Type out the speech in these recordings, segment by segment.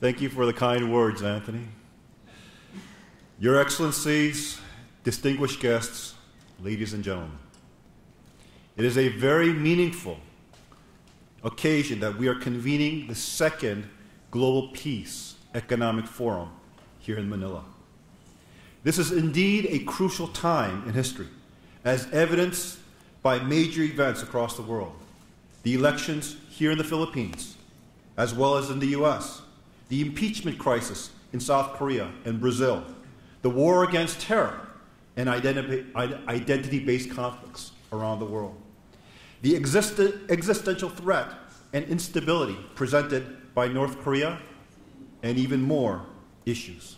Thank you for the kind words, Anthony. Your Excellencies, distinguished guests, ladies and gentlemen, it is a very meaningful occasion that we are convening the second Global Peace Economic Forum here in Manila. This is indeed a crucial time in history, as evidenced by major events across the world, the elections here in the Philippines, as well as in the U.S., the impeachment crisis in South Korea and Brazil, the war against terror, and identity-based conflicts around the world. The existential threat and instability presented by North Korea, and even more issues.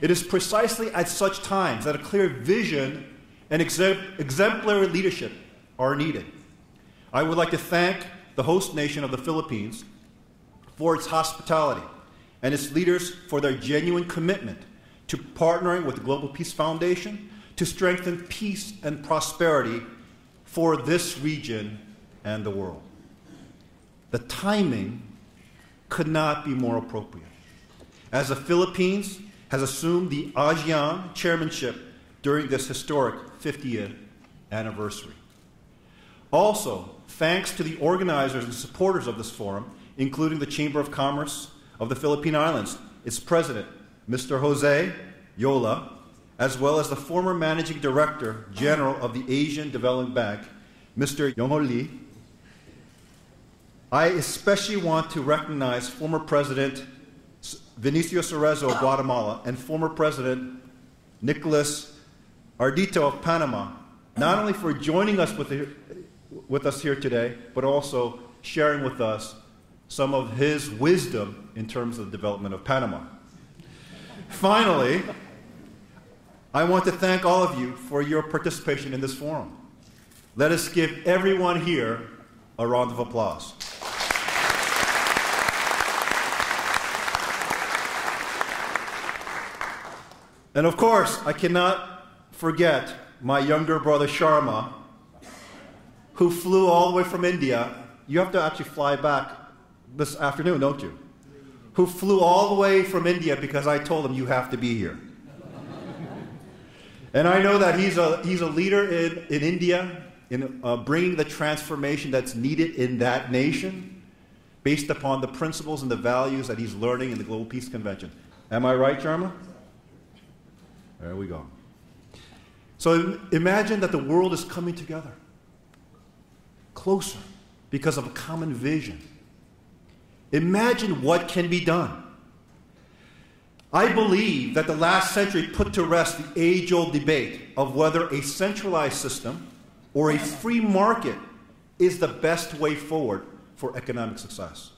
It is precisely at such times that a clear vision and exemplary leadership are needed. I would like to thank the host nation of the Philippines for its hospitality and its leaders for their genuine commitment to partnering with the Global Peace Foundation to strengthen peace and prosperity for this region and the world. The timing could not be more appropriate, as the Philippines has assumed the ASEAN chairmanship during this historic 50th anniversary. Also, thanks to the organizers and supporters of this forum, including the Chamber of Commerce of the Philippine Islands, its president, Mr. Jose Yola, as well as the former Managing Director General of the Asian Development Bank, Mr. Yongho Lee. I especially want to recognize former President Vinicio Cerezo of Guatemala and former President Nicolas Ardito of Panama, not only for joining us with us here today, but also sharing with us some of his wisdom in terms of the development of Panama. Finally, I want to thank all of you for your participation in this forum. Let us give everyone here a round of applause. And of course, I cannot forget my younger brother Sharma, who flew all the way from India. You have to actually fly back this afternoon, don't you? Who flew all the way from India because I told him you have to be here. And I know that he's a leader in India in bringing the transformation that's needed in that nation based upon the principles and the values that he's learning in the Global Peace Convention. Am I right, Sharma? There we go. So imagine that the world is coming together, closer, because of a common vision. Imagine what can be done. I believe that the last century put to rest the age-old debate of whether a centralized system or a free market is the best way forward for economic success.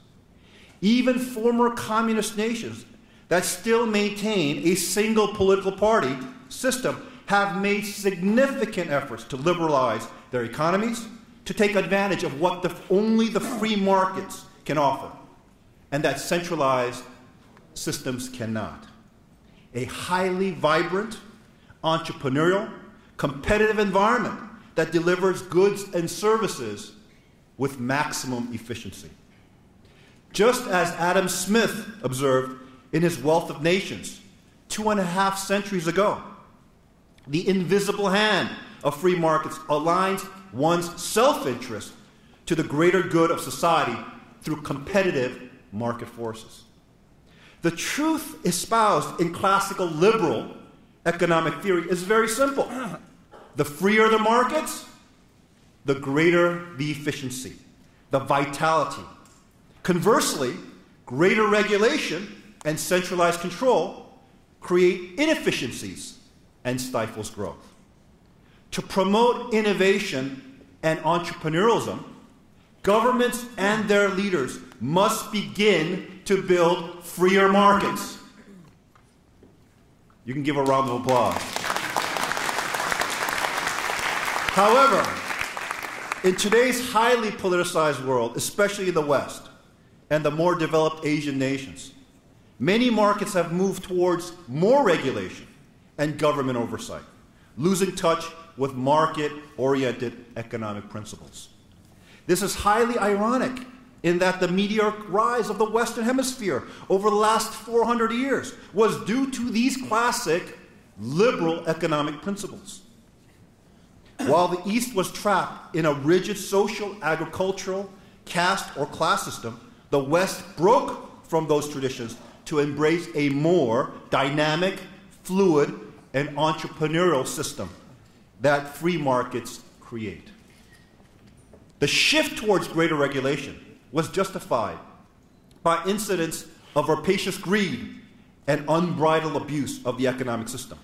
Even former communist nations that still maintain a single political party system have made significant efforts to liberalize their economies, to take advantage of what only the free markets can offer, and that centralized systems cannot. A highly vibrant, entrepreneurial, competitive environment that delivers goods and services with maximum efficiency. Just as Adam Smith observed in his Wealth of Nations 2.5 centuries ago, the invisible hand of free markets aligns one's self-interest to the greater good of society through competitive market forces. The truth espoused in classical liberal economic theory is very simple. The freer the markets, the greater the efficiency, the vitality. Conversely, greater regulation and centralized control create inefficiencies and stifles growth. To promote innovation and entrepreneurialism, governments and their leaders must begin to build freer markets. You can give a round of applause. However, in today's highly politicized world, especially in the West and the more developed Asian nations, many markets have moved towards more regulation and government oversight, losing touch with market-oriented economic principles. This is highly ironic, in that the meteoric rise of the Western Hemisphere over the last 400 years was due to these classic liberal economic principles. While the East was trapped in a rigid social, agricultural, caste, or class system, the West broke from those traditions to embrace a more dynamic, fluid, and entrepreneurial system that free markets create. The shift towards greater regulation was justified by incidents of rapacious greed and unbridled abuse of the economic system,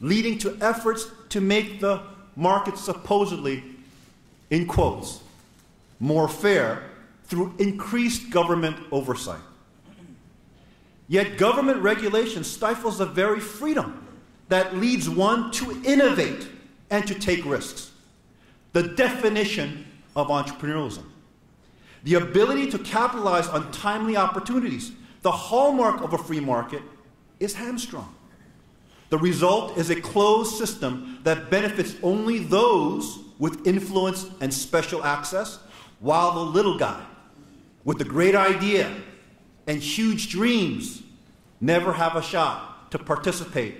leading to efforts to make the market supposedly, in quotes, more fair through increased government oversight. Yet government regulation stifles the very freedom that leads one to innovate and to take risks, the definition of entrepreneurialism. The ability to capitalize on timely opportunities, the hallmark of a free market, is hamstrung. The result is a closed system that benefits only those with influence and special access, while the little guy with the great idea and huge dreams never have a shot to participate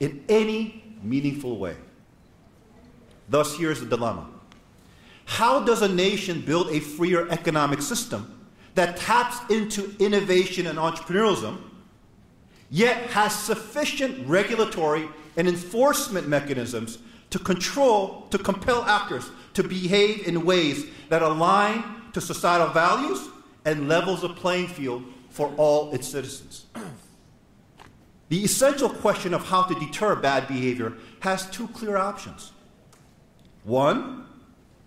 in any meaningful way. Thus, here's the dilemma. How does a nation build a freer economic system that taps into innovation and entrepreneurialism, yet has sufficient regulatory and enforcement mechanisms to compel actors to behave in ways that align to societal values and levels of playing field for all its citizens? The essential question of how to deter bad behavior has two clear options. One,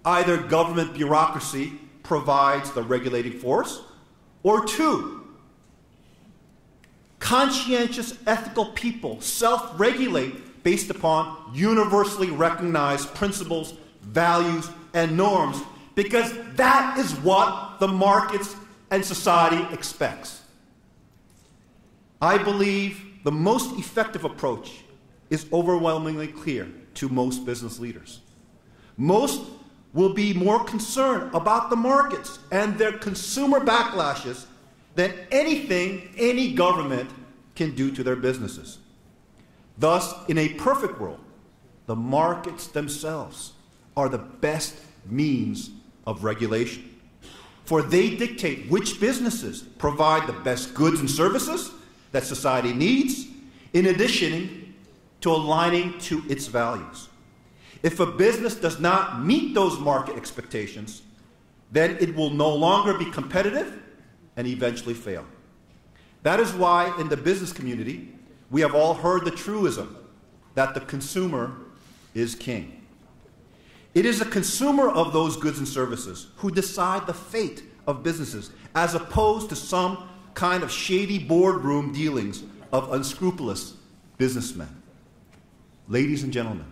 either government bureaucracy provides the regulating force, or two, conscientious, ethical people self-regulate based upon universally recognized principles, values, and norms, because that is what the markets and society expects. I believe the most effective approach is overwhelmingly clear to most business leaders. Most will be more concerned about the markets and their consumer backlashes than anything any government can do to their businesses. Thus, in a perfect world, the markets themselves are the best means of regulation, for they dictate which businesses provide the best goods and services that society needs, in addition to aligning to its values. If a business does not meet those market expectations, then it will no longer be competitive and eventually fail. That is why in the business community, we have all heard the truism that the consumer is king. It is the consumer of those goods and services who decide the fate of businesses, as opposed to some kind of shady boardroom dealings of unscrupulous businessmen. Ladies and gentlemen,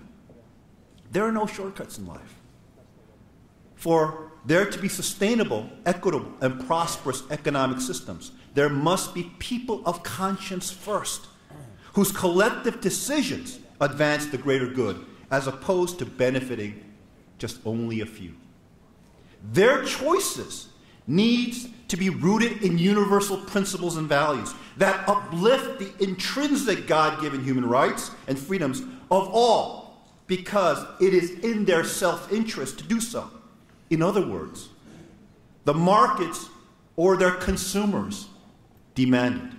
there are no shortcuts in life. For there to be sustainable, equitable, and prosperous economic systems, there must be people of conscience first, whose collective decisions advance the greater good, as opposed to benefiting just only a few. Their choices need to be rooted in universal principles and values that uplift the intrinsic God-given human rights and freedoms of all, because it is in their self-interest to do so. In other words, the markets or their consumers demand it.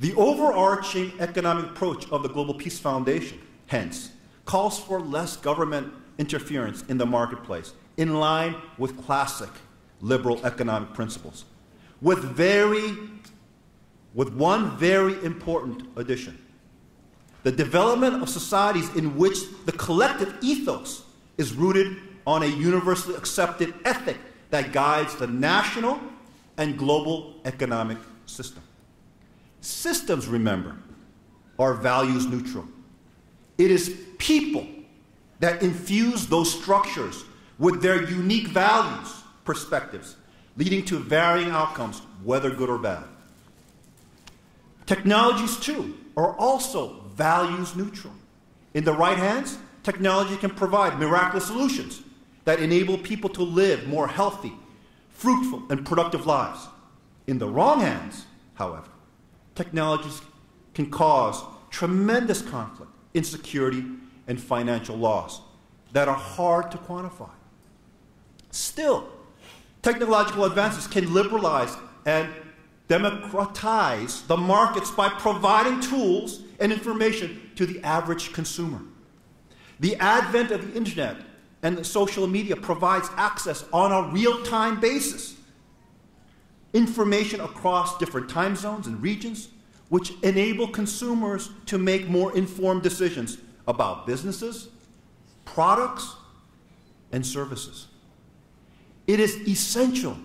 The overarching economic approach of the Global Peace Foundation, hence, calls for less government interference in the marketplace, in line with classic liberal economic principles, with one very important addition: the development of societies in which the collective ethos is rooted on a universally accepted ethic that guides the national and global economic system. Systems, remember, are values neutral. It is people that infuse those structures with their unique values, perspectives, leading to varying outcomes, whether good or bad. Technologies, too, are also values neutral. In the right hands, technology can provide miraculous solutions that enable people to live more healthy, fruitful, and productive lives. In the wrong hands, however, technologies can cause tremendous conflict, insecurity, and financial loss that are hard to quantify. Still, technological advances can liberalize and democratize the markets by providing tools and information to the average consumer. The advent of the internet and the social media provides access on a real-time basis, information across different time zones and regions, which enable consumers to make more informed decisions about businesses, products, and services. It is essential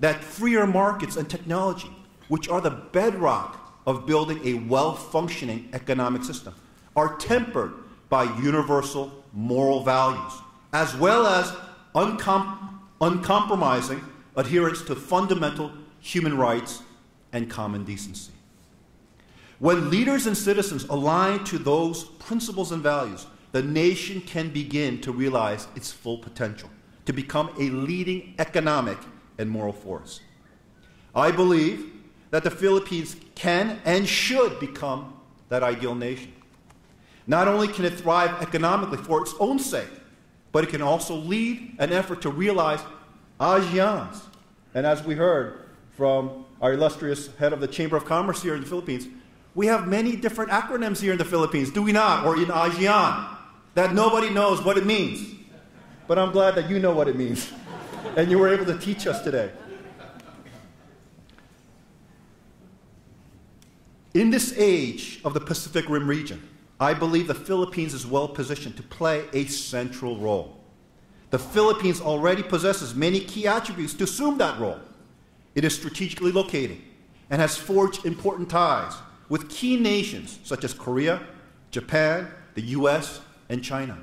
that freer markets and technology, which are the bedrock of building a well-functioning economic system, are tempered by universal moral values, as well as uncompromising adherence to fundamental human rights and common decency. When leaders and citizens align to those principles and values, the nation can begin to realize its full potential, to become a leading economic and moral force. I believe that the Philippines can and should become that ideal nation. Not only can it thrive economically for its own sake, but it can also lead an effort to realize ASEAN's. And as we heard from our illustrious head of the Chamber of Commerce here in the Philippines, we have many different acronyms here in the Philippines, do we not? Or in ASEAN, that nobody knows what it means. But I'm glad that you know what it means. And you were able to teach us today. In this age of the Pacific Rim region, I believe the Philippines is well positioned to play a central role. The Philippines already possesses many key attributes to assume that role. It is strategically located and has forged important ties with key nations such as Korea, Japan, the US, and China.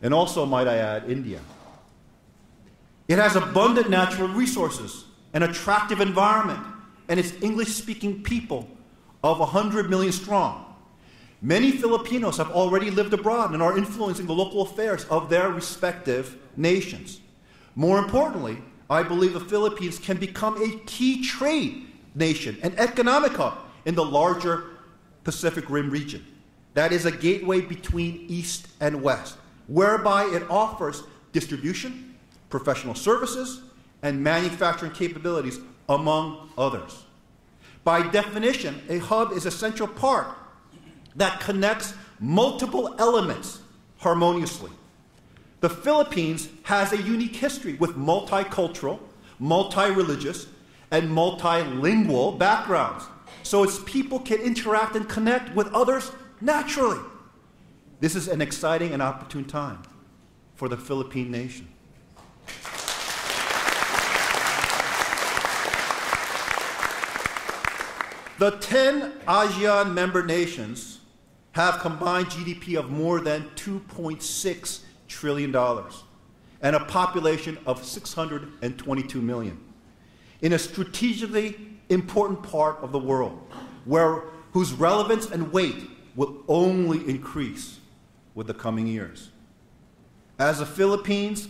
And also, might I add, India. It has abundant natural resources, an attractive environment, and its English-speaking people of 100 million strong. Many Filipinos have already lived abroad and are influencing the local affairs of their respective nations. More importantly, I believe the Philippines can become a key trade nation, an economic hub in the larger Pacific Rim region. That is a gateway between East and West, whereby it offers distribution, professional services, and manufacturing capabilities, among others. By definition, a hub is a central part that connects multiple elements harmoniously. The Philippines has a unique history with multicultural, multi-religious, and multilingual backgrounds, so its people can interact and connect with others naturally. This is an exciting and opportune time for the Philippine nation. The 10 ASEAN member nations have combined GDP of more than $2.6 trillion and a population of 622 million in a strategically important part of the world whose relevance and weight will only increase with the coming years. As the Philippines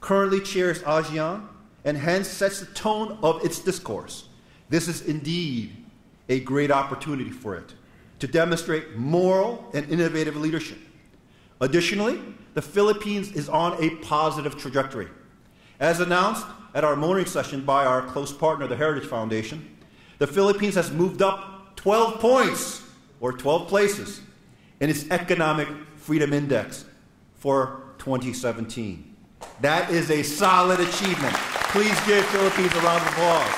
currently chairs ASEAN and hence sets the tone of its discourse, this is indeed a great opportunity for it to demonstrate moral and innovative leadership. Additionally, the Philippines is on a positive trajectory. As announced at our morning session by our close partner, the Heritage Foundation, the Philippines has moved up 12 points, or 12 places, in its Economic Freedom Index for 2017. That is a solid achievement. Please give Philippines a round of applause.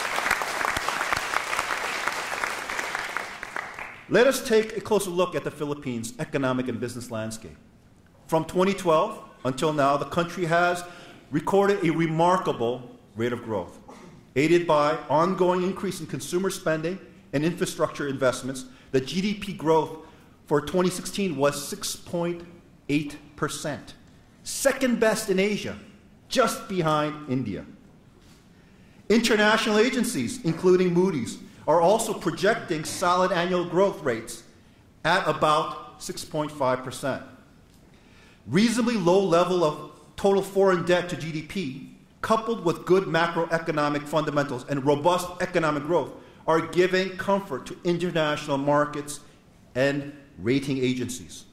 Let us take a closer look at the Philippines' economic and business landscape. From 2012 until now, the country has recorded a remarkable rate of growth, aided by ongoing increase in consumer spending and infrastructure investments. The GDP growth for 2016 was 6.8%, second best in Asia, just behind India. International agencies, including Moody's, are also projecting solid annual growth rates at about 6.5%. Reasonably low level of total foreign debt to GDP coupled with good macroeconomic fundamentals and robust economic growth, are giving comfort to international markets and rating agencies.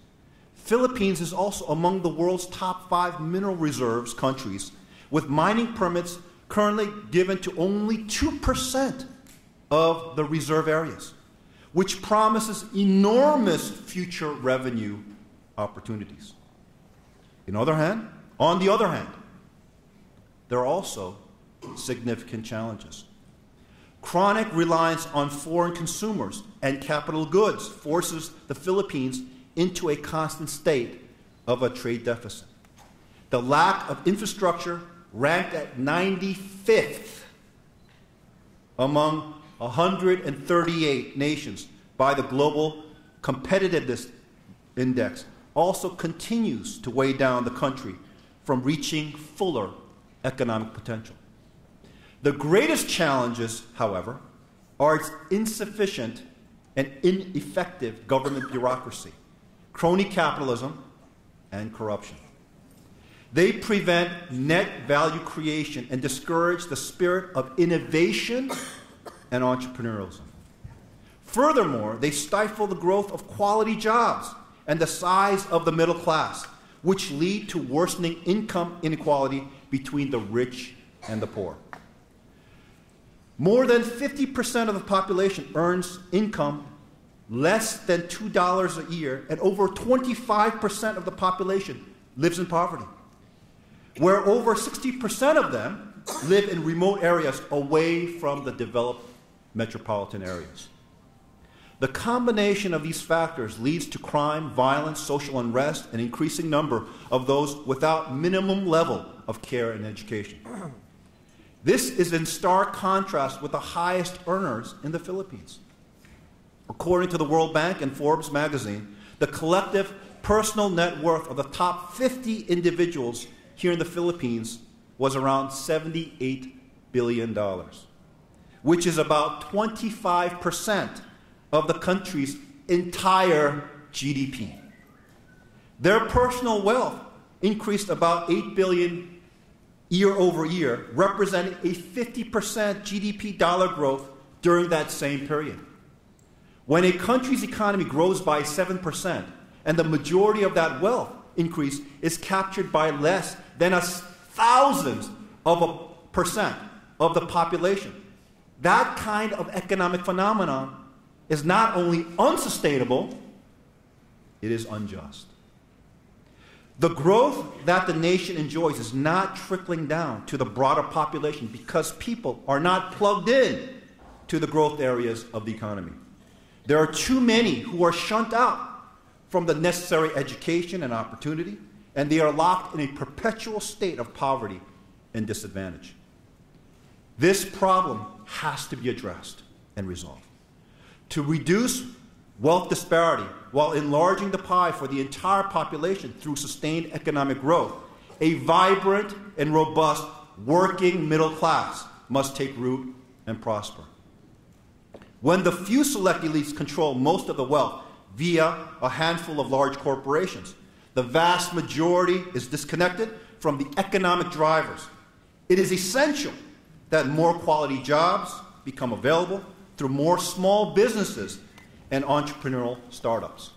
Philippines is also among the world's top 5 mineral reserves countries, with mining permits currently given to only 2% of the reserve areas, which promises enormous future revenue opportunities. On the other hand, there are also significant challenges. Chronic reliance on foreign consumers and capital goods forces the Philippines into a constant state of a trade deficit. The lack of infrastructure ranked at 95th among 138 nations by the Global Competitiveness Index also continues to weigh down the country from reaching fuller economic potential. The greatest challenges, however, are its insufficient and ineffective government bureaucracy, crony capitalism, and corruption. They prevent net value creation and discourage the spirit of innovation and entrepreneurialism. Furthermore, they stifle the growth of quality jobs and the size of the middle class, which lead to worsening income inequality between the rich and the poor. More than 50% of the population earns income less than $2 a year, and over 25% of the population lives in poverty, where over 60% of them live in remote areas away from the developed metropolitan areas. The combination of these factors leads to crime, violence, social unrest, and increasing number of those without minimum level of care and education. This is in stark contrast with the highest earners in the Philippines. According to the World Bank and Forbes magazine, the collective personal net worth of the top 50 individuals here in the Philippines was around $78 billion, which is about 25% of the country's entire GDP. Their personal wealth increased about $8 billion year over year, representing a 50% GDP dollar growth during that same period. When a country's economy grows by 7% and the majority of that wealth increase is captured by less than a thousandth of a percent of the population, that kind of economic phenomenon is not only unsustainable, it is unjust. The growth that the nation enjoys is not trickling down to the broader population because people are not plugged in to the growth areas of the economy. There are too many who are shunned out from the necessary education and opportunity, and they are locked in a perpetual state of poverty and disadvantage. This problem has to be addressed and resolved. To reduce wealth disparity while enlarging the pie for the entire population through sustained economic growth, a vibrant and robust working middle class must take root and prosper. When the few select elites control most of the wealth via a handful of large corporations, the vast majority is disconnected from the economic drivers. It is essential that more quality jobs become available through more small businesses and entrepreneurial startups.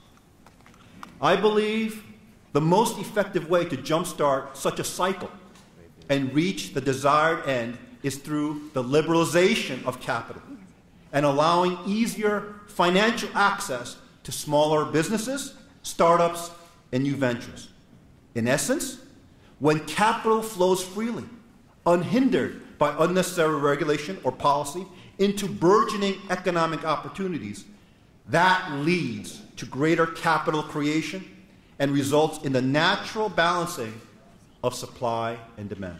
I believe the most effective way to jumpstart such a cycle and reach the desired end is through the liberalization of capital and allowing easier financial access to smaller businesses, startups, and new ventures. In essence, when capital flows freely, unhindered by unnecessary regulation or policy, into burgeoning economic opportunities, that leads to greater capital creation and results in the natural balancing of supply and demand.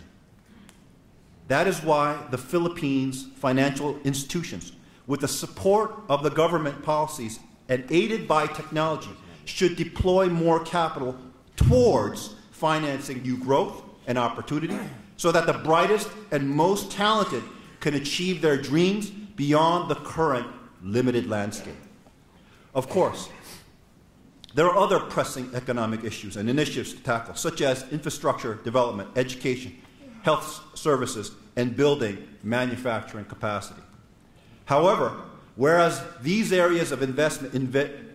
That is why the Philippines' financial institutions, with the support of the government policies and aided by technology, should deploy more capital towards financing new growth and opportunity so that the brightest and most talented can achieve their dreams beyond the current limited landscape. Of course, there are other pressing economic issues and initiatives to tackle, such as infrastructure development, education, health services, and building manufacturing capacity. However, whereas these areas of investment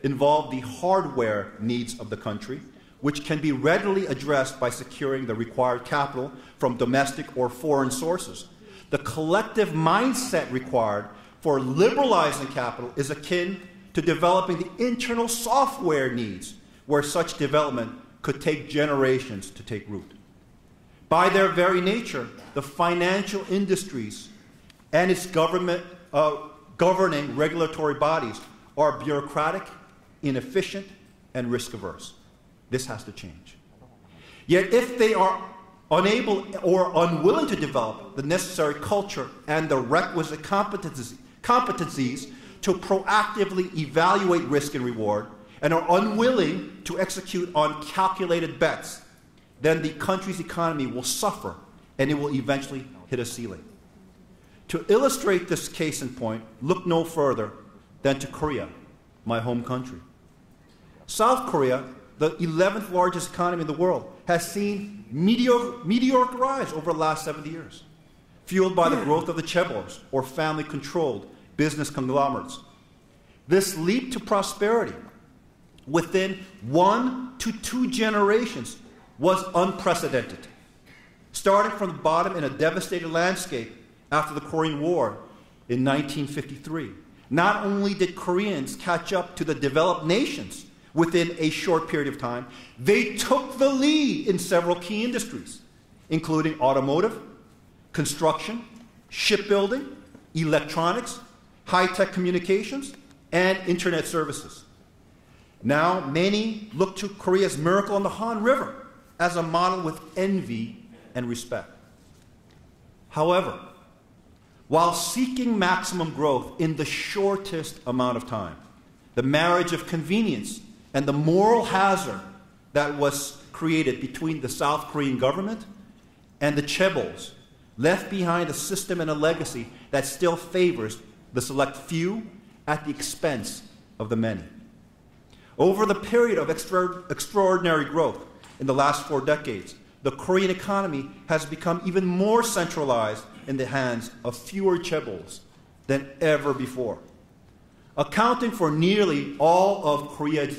involve the hardware needs of the country, which can be readily addressed by securing the required capital from domestic or foreign sources, the collective mindset required for liberalizing capital is akin to developing the internal software needs, where such development could take generations to take root. By their very nature, the financial industries and its governing regulatory bodies are bureaucratic, inefficient, and risk-averse. This has to change. Yet if they are unable or unwilling to develop the necessary culture and the requisite competencies to proactively evaluate risk and reward, and are unwilling to execute on calculated bets, then the country's economy will suffer and it will eventually hit a ceiling. To illustrate this case in point, look no further than to Korea, my home country. South Korea, the 11th largest economy in the world, has seen meteoric rise over the last 70 years, fueled by the growth of the chaebols, or family-controlled business conglomerates. This leap to prosperity within 1 to 2 generations was unprecedented. Starting from the bottom in a devastated landscape after the Korean War in 1953, not only did Koreans catch up to the developed nations within a short period of time, they took the lead in several key industries, including automotive, construction, shipbuilding, electronics, high-tech communications, and internet services. Now, many look to Korea's miracle on the Han River as a model with envy and respect. However, while seeking maximum growth in the shortest amount of time, the marriage of convenience and the moral hazard that was created between the South Korean government and the chaebols left behind a system and a legacy that still favors the select few at the expense of the many. Over the period of extraordinary growth in the last 4 decades, the Korean economy has become even more centralized in the hands of fewer chaebols than ever before. Accounting for nearly all of Korea's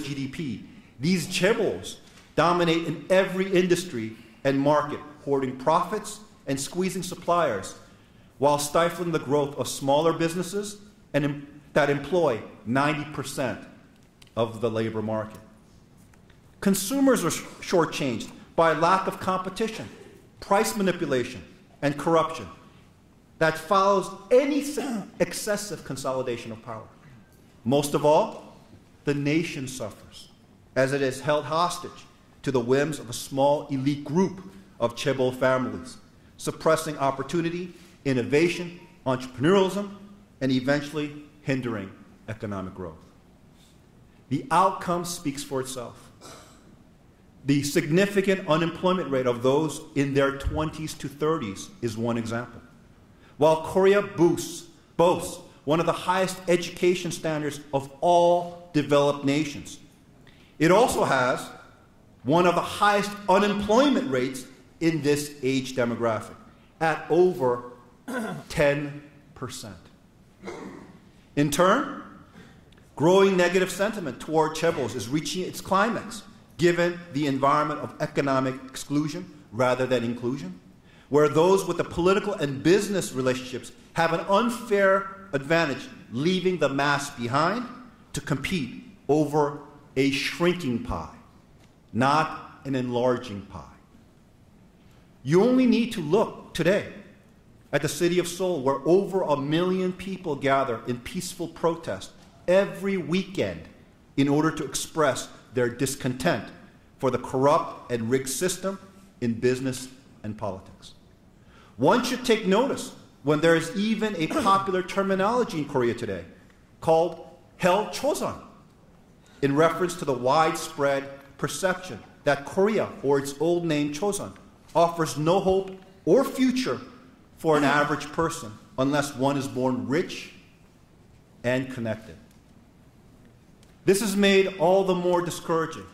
GDP, these chaebols dominate in every industry and market, hoarding profits and squeezing suppliers, while stifling the growth of smaller businesses and that employ 90% of the labor market. Consumers are shortchanged by lack of competition, price manipulation, and corruption that follows any excessive consolidation of power. Most of all, the nation suffers, as it is held hostage to the whims of a small elite group of chaebol families, suppressing opportunity, innovation, entrepreneurialism, and eventually hindering economic growth. The outcome speaks for itself. The significant unemployment rate of those in their 20s to 30s is one example. While Korea boasts one of the highest education standards of all developed nations, it also has one of the highest unemployment rates in this age demographic, at over 10%. In turn, growing negative sentiment toward chaebols is reaching its climax, given the environment of economic exclusion rather than inclusion, where those with the political and business relationships have an unfair advantage, leaving the mass behind to compete over a shrinking pie, not an enlarging pie. You only need to look today at the city of Seoul, where over 1 million people gather in peaceful protest every weekend in order to express their discontent for the corrupt and rigged system in business and politics. One should take notice when there is even a popular terminology in Korea today called Hell Joseon, in reference to the widespread perception that Korea, or its old name Joseon, offers no hope or future for an average person unless one is born rich and connected. This is made all the more discouraging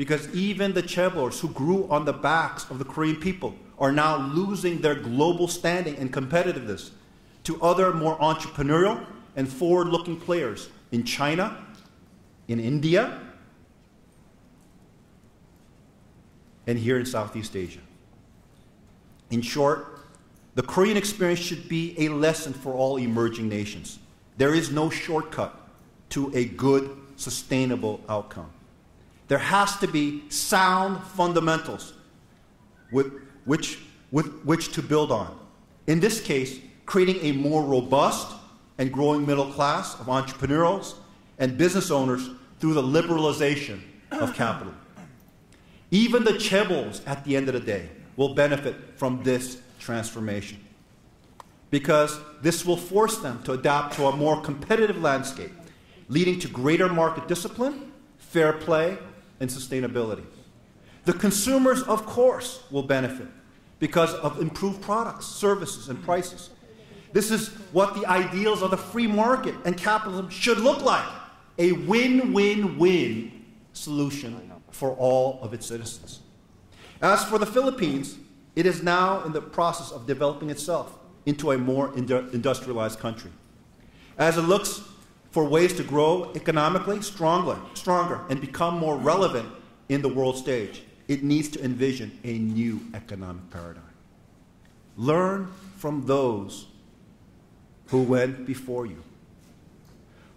because even the chaebols who grew on the backs of the Korean people are now losing their global standing and competitiveness to other more entrepreneurial and forward-looking players in China, in India, and here in Southeast Asia. In short, the Korean experience should be a lesson for all emerging nations. There is no shortcut to a good, sustainable outcome. There has to be sound fundamentals with which to build on. In this case, creating a more robust and growing middle class of entrepreneurs and business owners through the liberalization of capital. Even the chaebols, at the end of the day, will benefit from this transformation, because this will force them to adapt to a more competitive landscape, leading to greater market discipline, fair play, and sustainability. The consumers, of course, will benefit because of improved products, services, and prices. This is what the ideals of the free market and capitalism should look like, a win-win-win solution for all of its citizens. As for the Philippines, it is now in the process of developing itself into a more industrialized country, as it looks for ways to grow economically stronger, and become more relevant in the world stage. It needs to envision a new economic paradigm. Learn from those who went before you.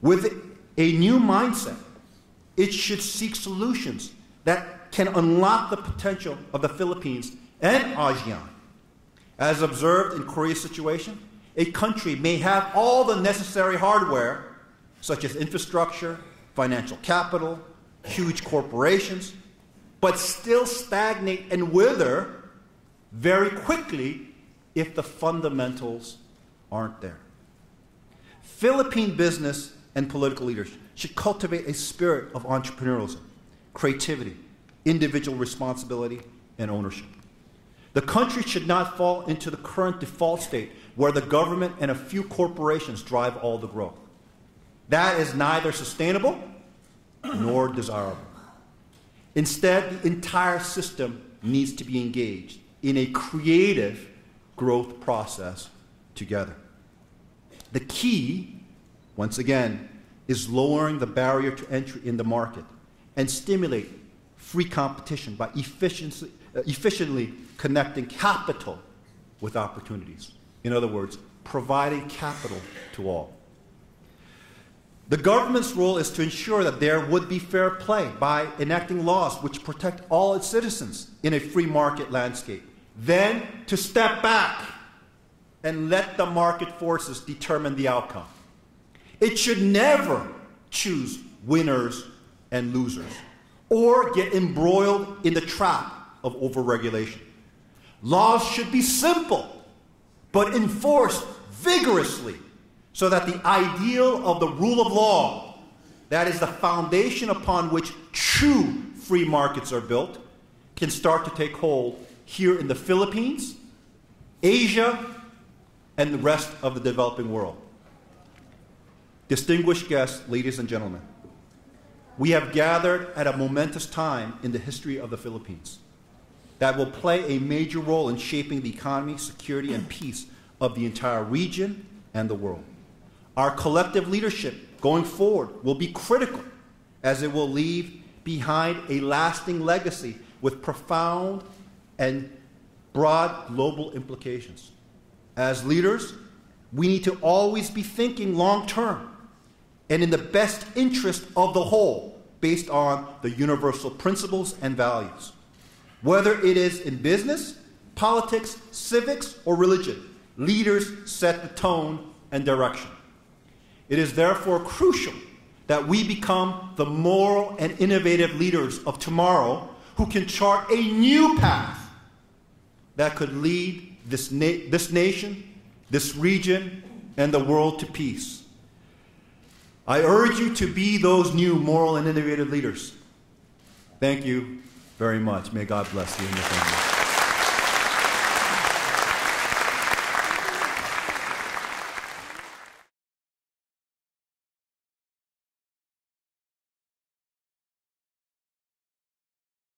With a new mindset, it should seek solutions that can unlock the potential of the Philippines and ASEAN. As observed in Korea's situation, a country may have all the necessary hardware, such as infrastructure, financial capital, huge corporations, but still stagnate and wither very quickly if the fundamentals aren't there. Philippine business and political leaders should cultivate a spirit of entrepreneurialism, creativity, individual responsibility, and ownership. The country should not fall into the current default state where the government and a few corporations drive all the growth. That is neither sustainable nor desirable. Instead, the entire system needs to be engaged in a creative growth process together. The key, once again, is lowering the barrier to entry in the market and stimulate free competition by efficiently connecting capital with opportunities. In other words, providing capital to all. The government's role is to ensure that there would be fair play by enacting laws which protect all its citizens in a free market landscape, then to step back and let the market forces determine the outcome. It should never choose winners and losers or get embroiled in the trap of overregulation. Laws should be simple but enforced vigorously, so that the ideal of the rule of law, that is the foundation upon which true free markets are built, can start to take hold here in the Philippines, Asia, and the rest of the developing world. Distinguished guests, ladies and gentlemen, we have gathered at a momentous time in the history of the Philippines that will play a major role in shaping the economy, security, and peace of the entire region and the world. Our collective leadership going forward will be critical, as it will leave behind a lasting legacy with profound and broad global implications. As leaders, we need to always be thinking long-term and in the best interest of the whole, based on the universal principles and values. Whether it is in business, politics, civics, or religion, leaders set the tone and direction. It is therefore crucial that we become the moral and innovative leaders of tomorrow who can chart a new path that could lead this nation, this region, and the world to peace. I urge you to be those new moral and innovative leaders. Thank you very much. May God bless you and your family.